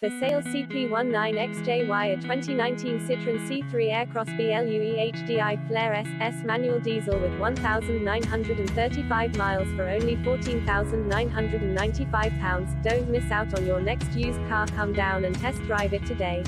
For sale CP19XJY, a 2019 Citroën C3 Aircross BlueHDi Flair SS manual diesel with 1,935 miles for only £14,995. Don't miss out on your next used car. Come down and test drive it today.